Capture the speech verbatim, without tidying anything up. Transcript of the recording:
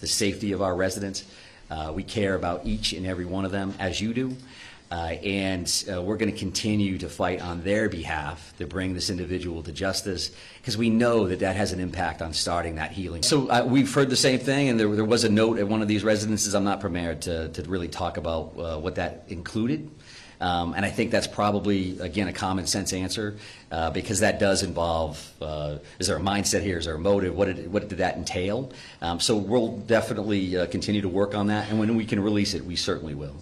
the safety of our residents. Uh, we care about each and every one of them, as you do. Uh, and uh, we're going to continue to fight on their behalf to bring this individual to justice, because we know that that has an impact on starting that healing. So uh, we've heard the same thing, and there, there was a note at one of these residences. I'm not prepared to, to really talk about uh, what that included. Um, and I think that's probably, again, a common sense answer, uh, because that does involve, uh, is there a mindset here, is there a motive, what did, what did that entail? Um, so we'll definitely uh, continue to work on that, and when we can release it, we certainly will.